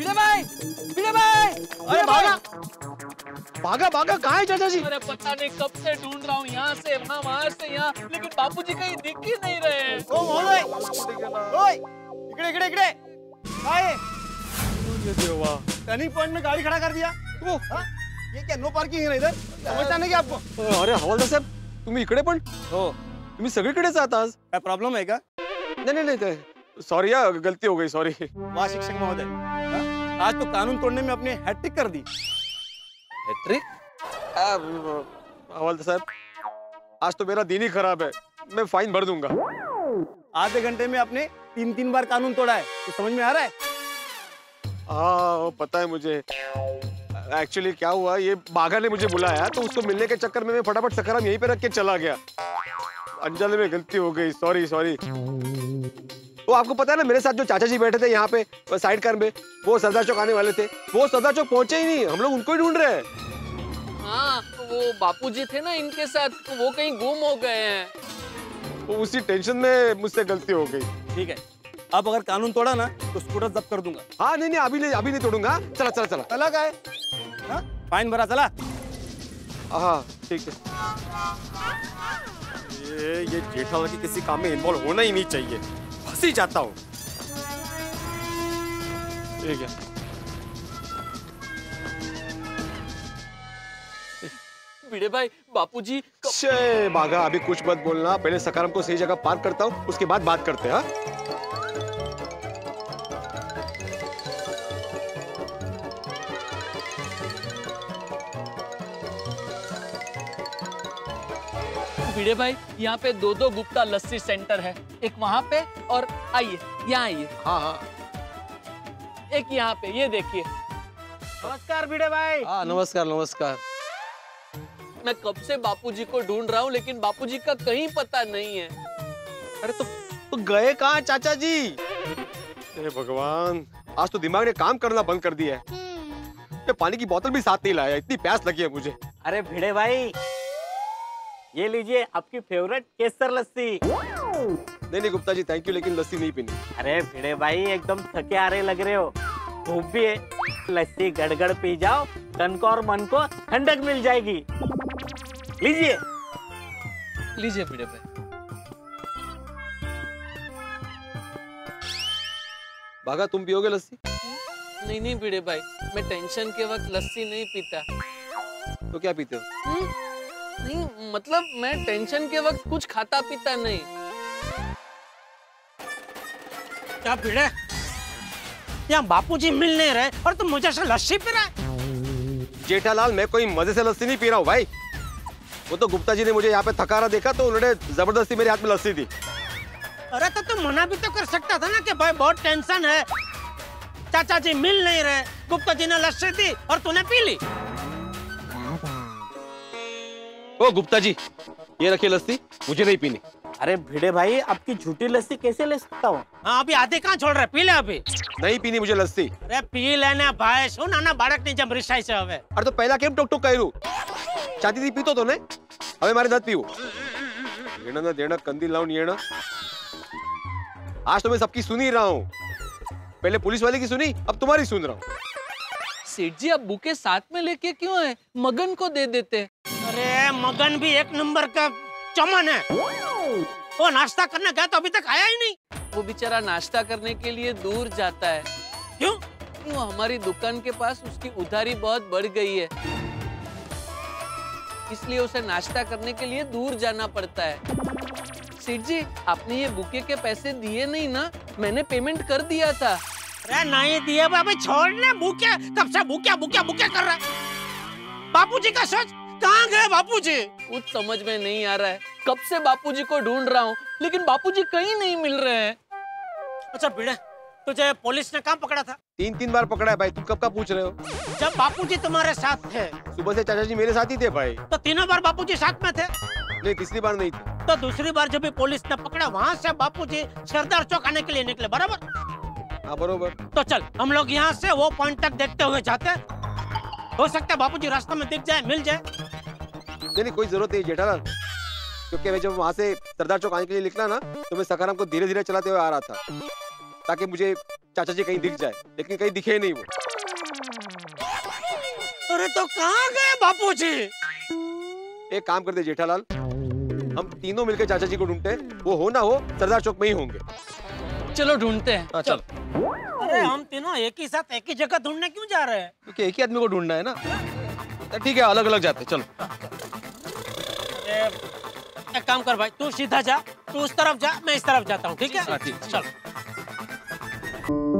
अरे बागा बागा बागा कहाँ है चाचा जी? अरे पता नहीं कब से ढूंढ रहा हूँ, यहाँ से वहाँ, वहाँ से यहाँ, लेकिन बापूजी कहीं दिख ही नहीं रहे। ओ मोहल्ले, ओए, इकड़े इकड़े इकड़े, आए। ये देवा, टर्निंग पॉइंट में गाड़ी खड़ा कर दिया। वो, ये क्या नो पार्किंग है इधर? समझता नहीं क्या आपको? अरे हवालदार साहब, तुम्ही इकड़े पण? हो, तुम्ही सगळीकडेच आहात आज। काय प्रॉब्लेम आहे का? नहीं नहीं सॉरी यार, गलती हो गई, सॉरी। वाह शिक्षक महोदय, आज तो कानून तोड़ने में अपने हैट्रिक कर दी। हैट्रिक? हवालदार साहब, आज तो मेरा दिन ही खराब है, मैं फाइन भर दूंगा। आधे घंटे में आपने तीन बार कानून तोड़ा है, तो समझ में आ रहा है? हाँ पता है मुझे। एक्चुअली क्या हुआ, ये बाघा ने मुझे बुलाया तो उसको मिलने के चक्कर में मैं फटाफट सकाराम यहीं पे रख के चला गया। अंजलि में गलती हो गई, सॉरी सॉरी। तो आपको पता है ना, मेरे साथ जो चाचा जी बैठे थे यहाँ पे साइड कार में, वो सरदार चौक आने वाले थे, वो सरदार चौक पहुंचे ही नहीं, हम लोग उनको ही ढूंढ रहे हैं। हाँ वो बापूजी थे ना इनके साथ, तो वो कहीं गुम हो गए हैं। वो उसी टेंशन में मुझसे गलती हो गई। ठीक है, अब अगर कानून तोड़ा ना तो स्कूटर जब्त कर दूंगा। हाँ नहीं नहीं अभी नहीं तोड़ूंगा, चला चला चला चला का है फाइन भरा, चला। हाँ ठीक है, ये जेठालाल की किसी काम में इन्वॉल्व होना ही नहीं चाहिए, फंसी जाता हूँ। ठीक है, भिड़े भाई बापूजी शे बागा, अभी कुछ मत बोलना, पहले सकाराम को सही जगह पार्क करता हूँ, उसके बाद बात करते हैं। भिड़े भाई यहाँ पे 2 गुप्ता लस्सी सेंटर है, एक वहाँ पे और आइए यहाँ आइए। हाँ हाँ एक यहाँ पे, ये देखिए। नमस्कार भिड़े भाई। हाँ नमस्कार नमस्कार। मैं कब से बापूजी को ढूंढ रहा हूँ लेकिन बापूजी का कहीं पता नहीं है। अरे तो गए कहाँ चाचा जी? अरे भगवान, आज तो दिमाग ने काम करना बंद कर दिया है। मैं पानी की बोतल भी साथ नहीं लाया, इतनी प्यास लगी है मुझे। अरे भिड़े भाई ये लीजिए आपकी फेवरेट केसर लस्सी। नहीं नहीं गुप्ता जी थैंक यू, लेकिन लस्सी नहीं पीनी। अरे भिड़े भाई एकदम थके आ रहे लग रहे हो, भूख भी है, लस्सी गड़गड़ पी जाओ, तन को और मन को ठंडक मिल जाएगी। लीजिए लीजिए भिड़े भाई। बागा तुम पियोगे लस्सी? नहीं नहीं भिड़े भाई, मैं टेंशन के वक्त लस्सी नहीं पीता। तो क्या पीते हो? नहीं मतलब मैं टेंशन के वक्त कुछ खाता पीता नहीं। क्या भिड़े, यहाँ बापूजी मिल नहीं रहे और तुम मुझे से लस्सी पी रहे? जेठालाल मैं कोई मजे से लस्सी नहीं पी रहा हूँ भाई, वो तो गुप्ता जी ने मुझे यहाँ पे थकारा देखा तो उन्होंने जबरदस्ती मेरे हाथ में लस्सी दी। अरे तो तुम मना भी तो कर सकता था ना कि भाई बहुत टेंशन है, चाचा जी मिल नहीं रहे, गुप्ता जी ने लस्सी दी और तूने पी ली। ओ गुप्ता जी ये रखिए लस्सी, मुझे नहीं पीनी। अरे भिड़े भाई आपकी झूठी लस्सी कैसे ले सकता हूँ? अभी आधे कहाँ छोड़ रहे, पी ले अभी। नहीं पीनी मुझे लस्सी। अरे पी लेना भाई, सुन ना बाड़क नहीं जम रिसाई से हवे। अरे तो पहला केम टोक टोक करू चाहती थी, पीतो तो ने हवे मारे दांत पीओ देना ना देना कंदी लाउन येना। आज तो मैं सबकी सुन ही रहा हूँ, पहले पुलिस वाले की सुनी अब तुम्हारी सुन रहा हूँ। सेठ जी आप बुके साथ में लेके क्यों है, मगन को दे देते। अरे मगन भी एक नंबर का चमन है, वो नाश्ता करने गया तो अभी तक आया ही नहीं। वो बेचारा नाश्ता करने के लिए दूर जाता है। क्यों? वो हमारी दुकान के पास उसकी उधारी बहुत बढ़ गई है, इसलिए उसे नाश्ता करने के लिए दूर जाना पड़ता है। सेठ जी आपने ये बुके के पैसे दिए नहीं ना, मैंने पेमेंट कर दिया था। अरे नहीं दिया भाई, छोड़ने बुके, कब से बुके बुके बुके कर रहा है। बापूजी का सोच, कहाँ गए बापूजी? कुछ समझ में नहीं आ रहा है, कब से बापूजी को ढूंढ रहा हूँ लेकिन बापूजी कहीं नहीं मिल रहे हैं। अच्छा भिड़े, तुझे पुलिस ने कहाँ पकड़ा था? 3 बार पकड़ा है भाई, तुम कब का पूछ रहे हो? जब बापूजी तुम्हारे साथ थे। सुबह से चाचा जी मेरे साथ ही थे भाई। तो 3 बार बापूजी साथ में थे? नहीं तीसरी बार नहीं थे। तो दूसरी बार जब भी पुलिस ने पकड़ा वहाँ से बापूजी सरदार चौक आने के लिए निकले, बराबर? हाँ बराबर। तो चल हम लोग यहाँ से वो पॉइंट तक देखते हुए जाते, हो सकता है बापूजी रास्ते में दिख जाए, मिल जाए। नहीं कोई जरूरत नहीं जेठालाल, क्योंकि मैं जब वहाँ से सरदार चौक आने के लिए निकला ना तो मैं सकाराम को धीरे धीरे चलाते हुए आ रहा था, ताकि मुझे चाचा जी कहीं दिख जाए, लेकिन कहीं दिखे नहीं वो। अरे तो कहाँ गए बापूजी? एक काम करते जेठालाल, हम तीनों मिलकर चाचा जी को ढूंढते, वो हो ना हो सरदार चौक में ही होंगे। चलो ढूंढते हैं। हाँ, चल। अरे हम तीनों एक ही साथ एक ही जगह ढूंढने क्यों जा रहे हैं? क्योंकि एक ही आदमी को ढूंढना है ना। ठीक है, अलग अलग जाते। चलो एक काम कर भाई, तू सीधा जा, तू उस तरफ जा, मैं इस तरफ जाता हूँ। ठीक है, चलो।